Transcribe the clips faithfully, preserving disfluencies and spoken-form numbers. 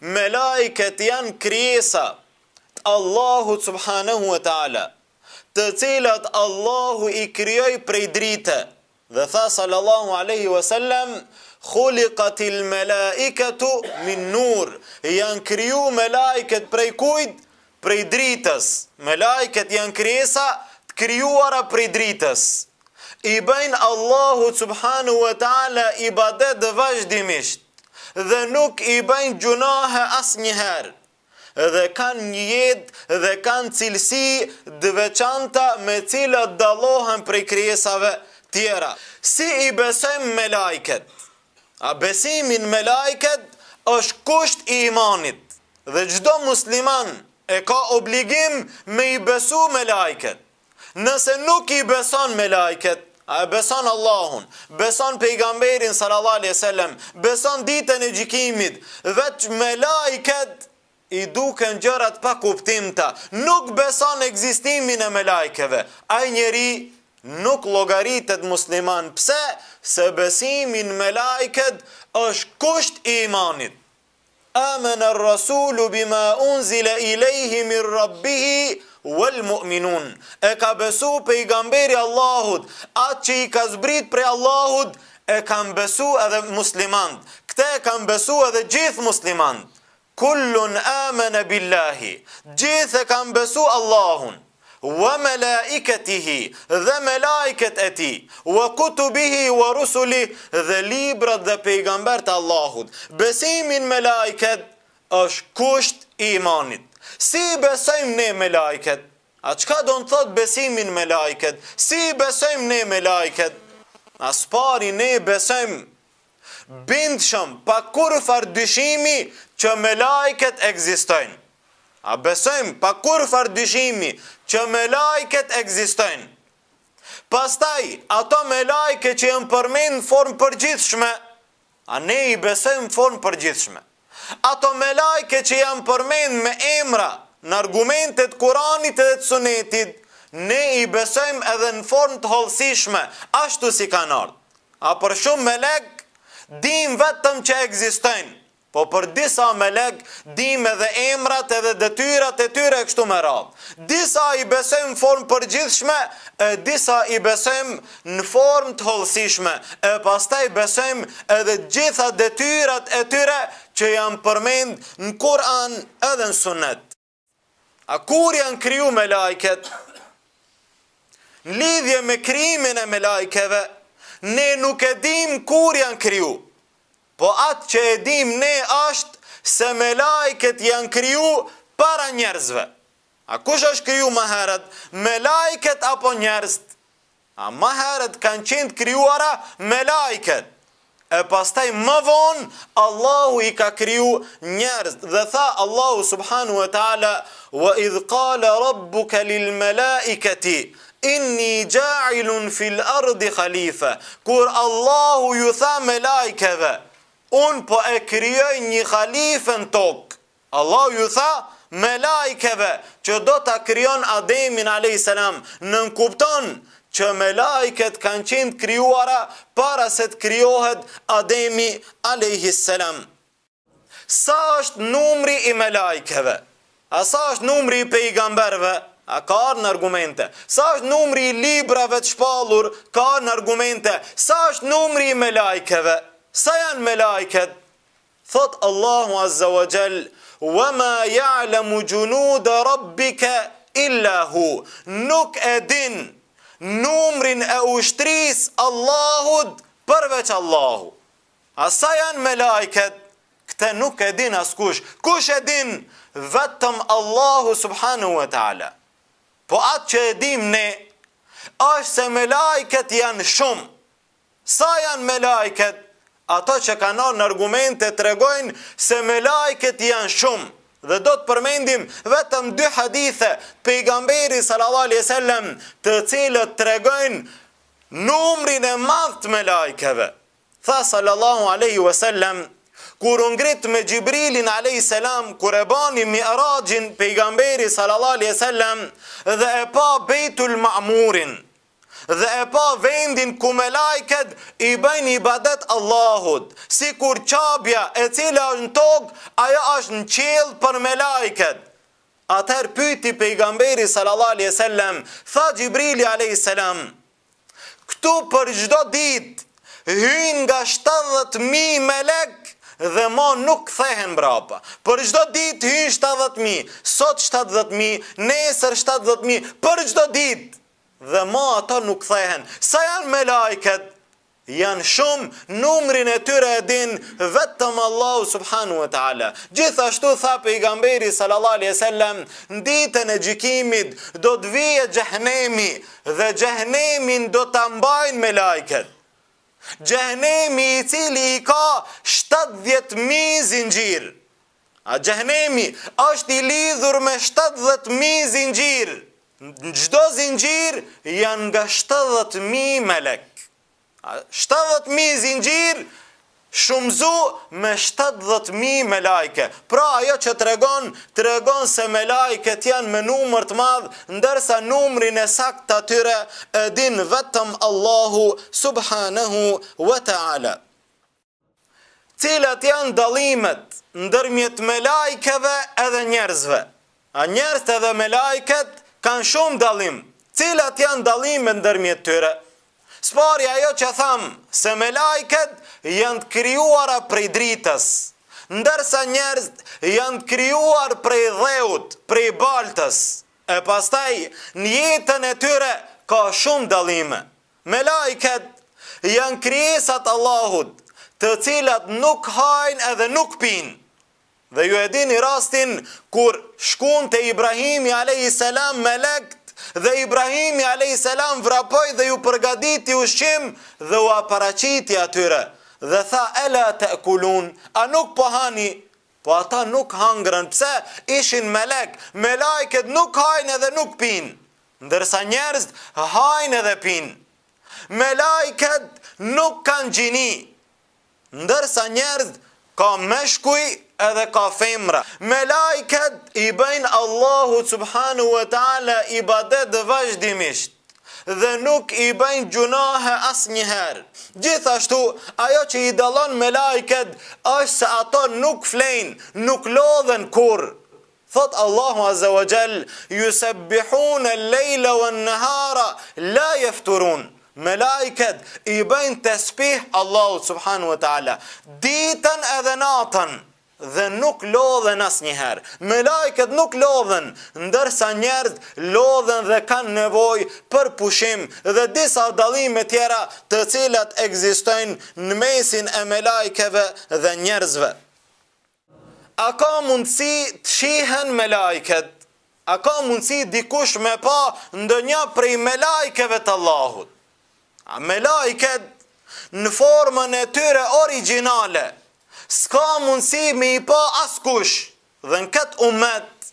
me lajket janë krijesa të Allahut subhanahu wa ta'ala, të cilat Allahu i krijoi prej drite, dhe tha sallallahu alaihi wasallam, khuliqatil malaikatu min nur, janë kriju me lajket prej kujt? Prej dritës. Me lajket janë krijesa të krijuara prej dritës. I bëjnë Allahu subhanahu wa ta'ala ibadet dhe vazhdimisht, dhe nuk i bëjnë gjunahe asnjëherë, dhe kanë një jetë dhe kanë cilësi të veçanta me cilat dallohen prej krijesave tjera. Si i besojmë me lajket? A besimin me lajket është kusht i imanit, dhe çdo musliman e ka obligim me i besu me lajket. Nëse nuk i beson me lajket, a beson Allahun, beson pejgamberin sallallahu alaihi wasallam, beson ditën e gjykimit, veç me lajket i duken gjërat pa kuptimta, nuk beson ekzistimin e melajkeve, ai njeri nuk llogaritet musliman. Pse? Se besimi në melajket është kusht i imanit. Amana ar-rasulu bima unzila ilayhi min rabbih wal mu'minun. E ka besu pejgamberi Allahut atë që i ka zbrit prej Allahut, e kanë besu edhe muslimant. Këte e kanë besu edhe gjithë muslimant. Kullun amana billahi, gjithë e kanë besu Allahun, wa malaikatihi, dhe melaiket e tij, wa kutubihi wa rusulihi, dhe librat dhe pejgambert Allahut. Besimin me melaiket është kusht i imanit. Si besojmë ne melaiket? A çka do të thot besimin me melaiket? Si besojmë ne melaiket? As pari ne besojmë bindshëm, pa kurrë dyshimi, që melaiket ekzistojnë. A besojmë pa kurrë dyshimi që melajket ekzistojnë. Pastaj, ato melajke që janë përmend në formë përgjithshme, a ne i besojmë formë përgjithshme. Ato melajke që janë përmend me emra në argumentet Kuranit dhe të Sunetit, ne i besojmë edhe në formë të hollësishme, ashtu si kanë ardhur. A për shumë melek, dim vetëm që ekzistojnë, po për disa melek dim edhe emrat edhe detyrat e tyre e kështu me radhë. Disa i besojmë në formë përgjithshme, e disa i besojmë në formë të hollësishme, e pastaj besojmë edhe gjitha detyrat e tyre që janë përmend në Kur'an edhe në Sunet. A kur janë kriju melajket? Në lidhje me krijimin e melajkeve, ne nuk e dim kur janë kriju. Po atë që e dim ne është se melajket janë kriju para njerëzve. A kush është kriju më herët? Melajket apo njerëzit? A më herët kanë qenë krijuara melajket. E pastaj më vonë Allahu i ka kriju njerëzit. Dhe tha Allahu subhanahu wa taala: "Wa idh qala rabbuka lil malaikati inni ja'ilun fil ardi khalifa." Kur Allahu ju tha melajkeve, unë po e krijoj një halife në tokë, Allah ju tha melajkeve që do ta krijon Ademin alayhis salam. Nënkupton që melajket kanë qenë krijuara para se të krijohet Ademi alayhis salam. Sa është numri i melajkeve? A sa është numri i pejgamberve? A ka në argumente. Sa është numri i librave të shpallur? Ka në argumente. Sa është numri i melajkeve? Sa janë melajket? Thot Allahu azza wa jall: "Wa ma ya'lamu junuda rabbika illa hu." Nuk e din numrin e ushtrisë Allahut përveç Allahu. A sa janë melajket? Këtë nuk e din askush. Kush e din? Vetëm Allahu subhanahu wa ta'ala. Po atë që e dim ne është se melajket janë shumë. Sa janë melajket? Ato që kanë në argumente tregojnë se melajket janë shumë, dhe do të përmendim vetëm dy hadithe pejgamberi sallallahu alaihi wasallam të cilët tregojnë numrin e madh të melajkeve. Tha sallallahu alaihi wasallam, kur u ngrit me Xhibrilin alayhis salam, kur e bani Mi'rajin pejgamberi sallallahu alaihi wasallam dhe e pa Beitul Ma'murin, dhe e pa vendin ku me lajket i bëjnë ibadet Allahut, si kur qabja e cila është në tokë, ajo është në qilë për me lajket. Atëherë pyti pejgamberi sallallahu alaihi wasallam, tha Gjibrili alaihi salam, këtu për çdo ditë, hynë nga shtatëdhjetë mijë melek dhe mo nuk thehen mbrapa. Për çdo ditë hynë shtatëdhjetë mijë, sot shtatëdhjetë mijë, nesër shtatëdhjetë mijë, për çdo ditë dhe mo ato nuk thehen. Sa janë me lajket? Janë shumë, numrin e tyre e din vetëm Allahu subhanu wa ta'ala. Gjithashtu tha pejgamberi sallallahu alaihi wasallam, në ditën e gjykimit do të vijë xhehenemi dhe xhehenemin do ta mbajnë me lajket. Xhehenemi i cili i ka shtatëdhjetë mijë zinxhir. A xhehenemi është i lidhur me shtatëdhjetë mijë zinxhir. Në çdo zinxhir janë nga shtatëdhjetë mijë melek. shtatëdhjetë mijë zinxhir shumëzu me shtatëdhjetë mijë melajke. Pra ajo që tregon, tregon se melajket janë me numër të madh, ndërsa numrin e sakt të atyre e din vetëm Allahu subhanahu wa ta'ala. Cilat janë dalimet ndërmjet melajkeve edhe njerëzve? A njerëzit edhe melajket kanë shumë dalim. Cilat janë dalimet ndërmjet tyre? Spari ajo që thamë, se me lajket janë të kryuara prej dritës, ndërsa njerëzit janë të kryuar prej dheut, prej baltës, e pastaj në jetën e tyre ka shumë dalime. Me lajket janë krijesat Allahut, të cilat nuk hajnë edhe nuk pinë. Dhe ju e dini rastin kur shkun të Ibrahimi alaihi salam me lekt, dhe Ibrahimi alaihi salam vrapoj dhe ju përgaditi ushqim dhe u aparaqiti atyre. Dhe tha, ela ta'kulun, a nuk po hani? Po ata nuk hangrën, pse ishin melek, melajket nuk hajnë edhe nuk pinë, ndërsa njerëzit hajnë edhe pinë. Melajket nuk kanë gjini, ndërsa njerëzit ka meshkuj edhe ka femra. Melajket i bëjnë Allahu subhanu wa ta'ala ibadet dhe vazhdimisht dhe nuk i bëjnë gjunahe as njëherë. Gjithashtu, ajo që i dalon melajket është se ato nuk flejnë, nuk lodhen kur. Thot Allahu azza wa jall, yusabbihuna al-lejla wan-nahara la yafturun. Melajket i bëjnë tasbih Allahu subhanu wa ta'ala ditën edhe natën dhe nuk lodhen as njëherë. Melajket nuk lodhen, ndërsa njerëzit lodhen dhe kanë nevojë për pushim dhe disa dallime tjera të cilat ekzistojnë në mesin e melajkeve dhe njerëzve. A ka mundësi të shihen melajket? A ka mundësi dikush me pa ndonjë prej melajkeve të Allahut? A melajket në formën e tyre origjinale s'ka mundësi me i pa askush, dhe në këtë umet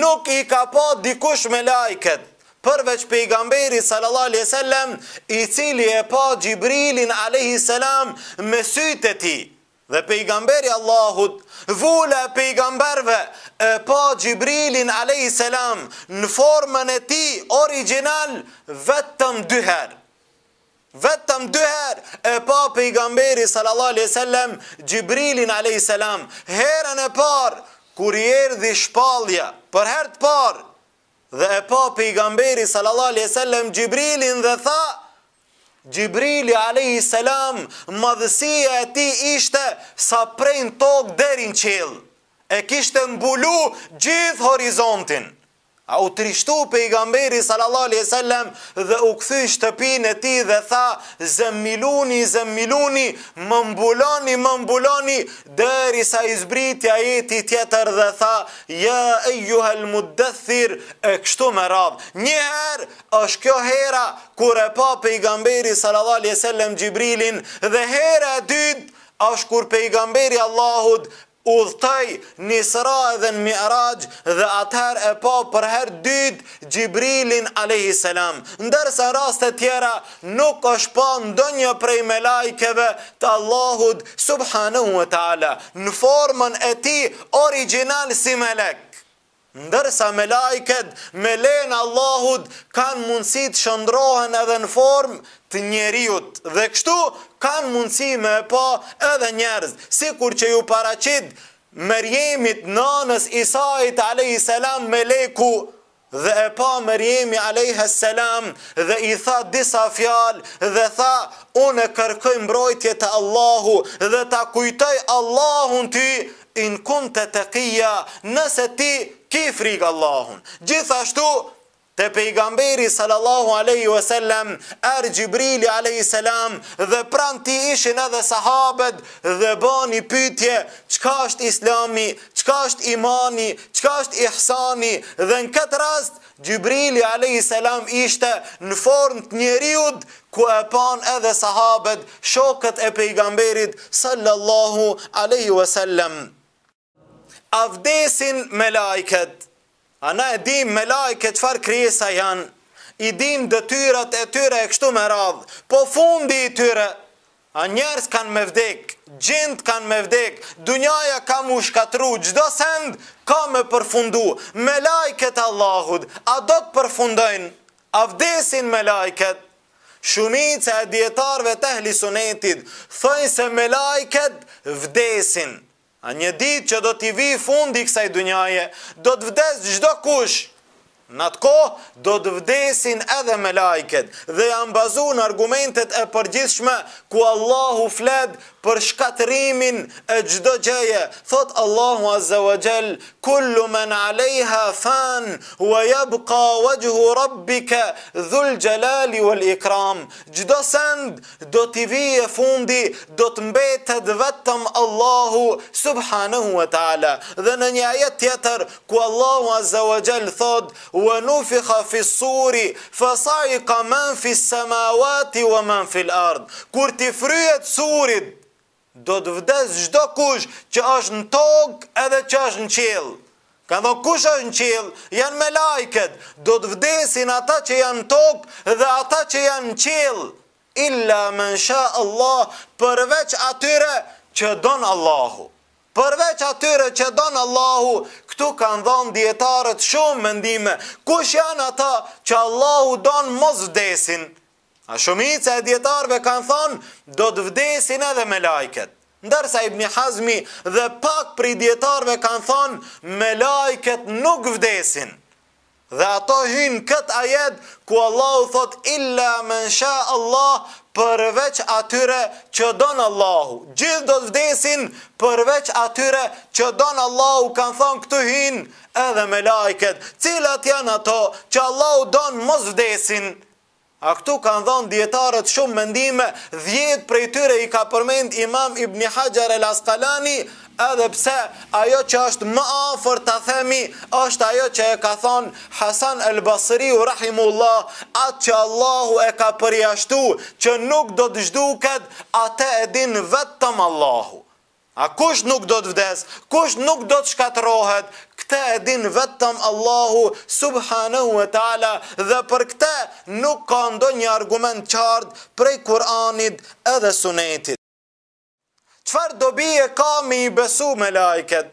nuk i ka pa dikush me lajket, përveç pejgamberi sallallahu alaihi wasallam, i cili e pa Gjibrilin alaihi salam me sytë e tij. Dhe pejgamberi Allahut, vula e pejgamberve, e pa Gjibrilin alaihi salam në formën e tij origjinal vetëm dy herë. Vetëm dyherë e pa pejgamberi sallallahu alaihi wasallam Gjibrilin alaihi salam. Herën e parë kur i erdhi shpallja, për herë të parë, dhe e pa pejgamberi sallallahu alaihi wasallam Gjibrilin dhe tha, Gjibrili alaihi salam, madhësia e tij ishte sa prej në tokë deri në qiell. E kishte mbulu gjithë horizontin. A u trishtu pejgamberi sallallahu alaihi wasallam dhe u kthy shtëpinë e tij dhe tha, "Zemmiluni, zemmiluni, më mbuloni, më mbuloni", derisa i zbriti ajeti tjetër dhe tha, "Ya ayyuhal muddathir", e kështu me radhë. Një herë është kjo hera kur e pa pejgamberi sallallahu alaihi wasallam Gjibrilin, dhe hera e dytë është kur pejgamberi Allahut udhtoj në Isra dhe në Mi'raj, dhe atëherë e pa për herë dytë Gjibrilin alaihi salam. Ndërsa raste tjera nuk është pa ndonjë prej melajkeve të Allahut subhanahu wa ta'ala në formën e tij origjinal si melek. Ndërsa me laiket, me lejnë Allahut, kanë mundësi të shëndrohen edhe në formë të njeriut. Dhe kështu kanë mundësi me pa edhe njerëz. Sikur që ju paraqit Mërjemit nënës Isait alayhis salam meleku dhe e pa Mërjemi alayhis salam dhe i tha disa fjalë dhe tha unë kërkoj mbrojtje te Allahu dhe ta kujtoj Allahun ty in kunte taqia nëse ti ki frikë Allahun. Gjithashtu te pejgamberi sallallahu alaihi wasallam er Gjibrili alaihi salam dhe pranë ti ishin edhe sahabët dhe bani pyetje çka është Islami, çka është imani, çka është ihsani dhe në këtë rast Gjibrili alaihi salam ishte në formë të njeriut ku e pan edhe sahabët, shokët e pejgamberit sallallahu alaihi wasallam. Avdesin me laiket. Ana e dim me laiket çfarë krijesa janë. I dim detyrat e tyre e kështu me radhë. Po fundi i tyre, a njerëz kanë me vdek, gjend kanë me vdek, dunjaja ka mu shkatru, çdo send ka me përfundu. Me laiket Allahut, a do të përfundojnë? Avdesin me laiket. Shumica e dietarëve të ehli sunetit thojnë se me laiket vdesin. A një ditë që do t'i vi fundi kësaj dunjaje, do t'vdes çdo kush. Në atë kohë, do t'vdesin edhe me laiket dhe janë bazuar në argumentet e përgjithshme ku Allahu flet për shkatërimin e çdo gjëje. Thot Allahu azza wa jall, kullu man alejha fan, wa yabqa wajhu rabbika dhul jalali wal ikram. Çdo send do t'i vijë fundi, do t'mbetet vetëm Allahu subhanahu wa taala. Dhe në një ajet tjetër ku Allahu azza wa jall thot وَنُفِخَ فِي الصُّورِ فَصَعِقَ مَنْ فِي السَّمَاوَاتِ وَمَنْ فِي الْأَرْضِ. Kur t'i fryhet surit, do të vdes çdo kush që është në tokë edhe që është në qiell. Kanë thënë kush është në qiell? Janë me laiket. Do të vdesin ata që janë në tokë dhe ata që janë në qiell. Illa men sha Allah, përveç atyre që don Allahu. Përveç atyre që don Allahu, këtu kanë dhënë dietarët shumë mendime. Kush janë ata që Allahu don mos vdesin? A shumica e dietarëve kanë thënë do të vdesin edhe me laiket. Ndërsa Ibn Hazmi dhe pak prej dietarëve kanë thënë me laiket nuk vdesin. Dhe ato hynë këtë ajet ku Allahu thot illa men sha Allah, përveç atyre që don Allahu. Gjithë do të vdesin përveç atyre që don Allahu, kanë thonë këtu hynë edhe me laiket. Cilat janë ato që Allahu don mos vdesin? A këtu kanë dhënë dietarët shumë mendime, dhjetë prej tyre i ka përmend Imam Ibn Hajar al-Asqalani, edhe pse ajo që është më afër ta themi është ajo që e ka thon Hasan al-Basriu rahimullah, atë që Allahu e ka përjashtuar që nuk do të zhduket, atë e din vetëm Allahu. A kush nuk do të vdes, kush nuk do të shkatërrohet, këtë e din vetëm Allahu subhanahu wa taala dhe për këtë nuk ka ndonjë argument qartë prej Kuranit edhe Sunetit. Çfarë dobi e ka me i besu me laiket?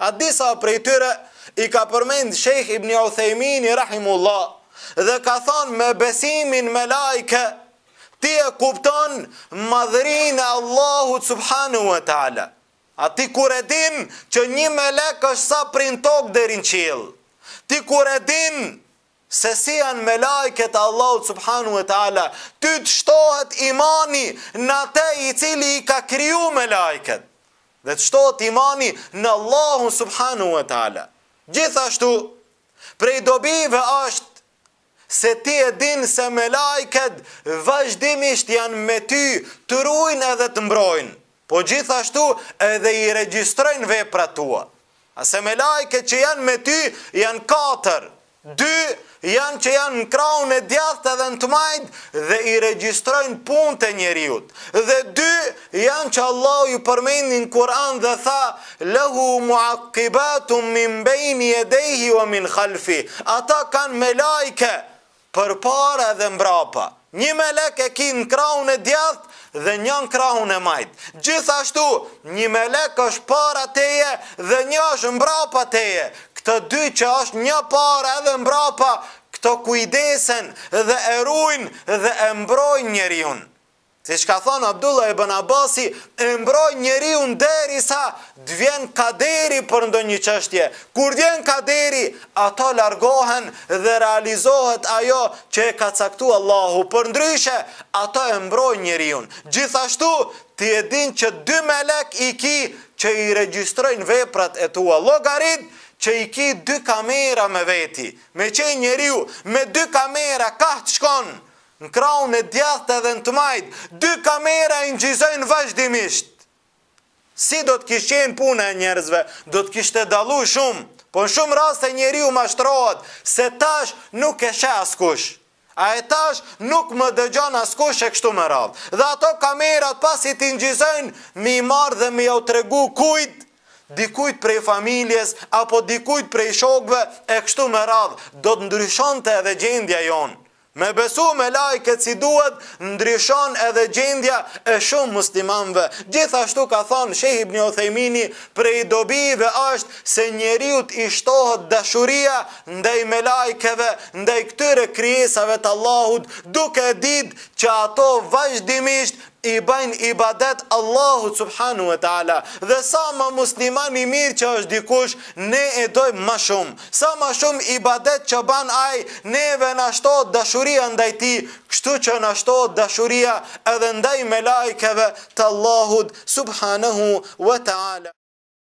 A disa prej tyre i ka përmend Sheikh Ibn Uthaymeen rahimullah dhe ka thënë me besimin me laike ti e kupton madhërinë e Allahut subhanahu wa taala. A ti kur e din që një melek është sa prin tokë deri në qiell. Ti kur e din se si janë me laiket Allahut subhanahu wa taala, ty të shtohet imani në atë i cili i ka kriju me laiket. Dhe të shtohet imani në Allahun subhanahu wa taala. Gjithashtu, prej dobive është se ti e din se me laiket vazhdimisht janë me ty, të ruajnë edhe të mbrojnë, po gjithashtu edhe i regjistrojnë veprat tua. A se me laiket që janë me ty janë katër, dy janë që janë në krahun e djathtë edhe në të majtë dhe i regjistrojnë punët e njeriut, dhe dy janë që Allahu ju përmendin Kur'an dhe tha lehu muaqibatun min bayni yadayhi wa min khalfi. Ata kanë me laike për para dhe mbrapa. Një melek e ki në krahun e djathtë dhe një në krahun e majtë. Gjithashtu, një melek është para teje dhe një është mbrapa teje. këtë dy që është një parë edhe mbrapa, këto kujdesen dhe e ruajnë dhe e mbrojnë njeriu. Siç ka thënë Abdullah ibn Abasi, e mbrojnë njeriu derisa të vjen kaderi për ndonjë çështje. Kur vjen kaderi, ato largohen dhe realizohet ajo që e ka caktuar Allahu. Përndryshe, ato e mbrojnë njeriu. Gjithashtu, ti e din që dy melek i ki që i regjistrojnë veprat e tua, llogarit që i ki dy kamera me veti. Me qenë njeriu me dy kamera ka të shkon në krahun e djathtë edhe në të majtë, dy kamera i ngjizojnë vazhdimisht. Si do të kishte qenë puna e njerëzve, do të kishte dalluar shumë, po në shumë raste njeriu mashtrohet se tash nuk e sheh askush. A e tash nuk më dëgjon askush e kështu më radhë. Dhe ato kamerat pasi t'i ngjizojnë mi marrë dhe mi jau tregu kujt, dikujt prej familjes, apo dikujt prej shokve e kështu më radhë. Do të ndryshonte edhe gjendja jonë. Me besu me lajket si duhet, ndryshon edhe gjendja e shumë muslimanve. Gjithashtu ka thonë Sheikh Ibn Uthaymini, prej dobive është se njeriut i shtohet dashuria ndaj me lajkeve, ndaj këtyre krijesave të Allahut, duke ditë që ato vazhdimisht i bajnë ibadet Allahut subhanu e ta'ala. Dhe sa ma musliman i mirë që është dikush, ne e dojmë ma shumë. Sa ma shumë ibadet që banë aj, neve nashtohet dashuria ndaj ti, kështu që nashtohet dashuria edhe ndaj me lajkeve të Allahut subhanahu e ta'ala.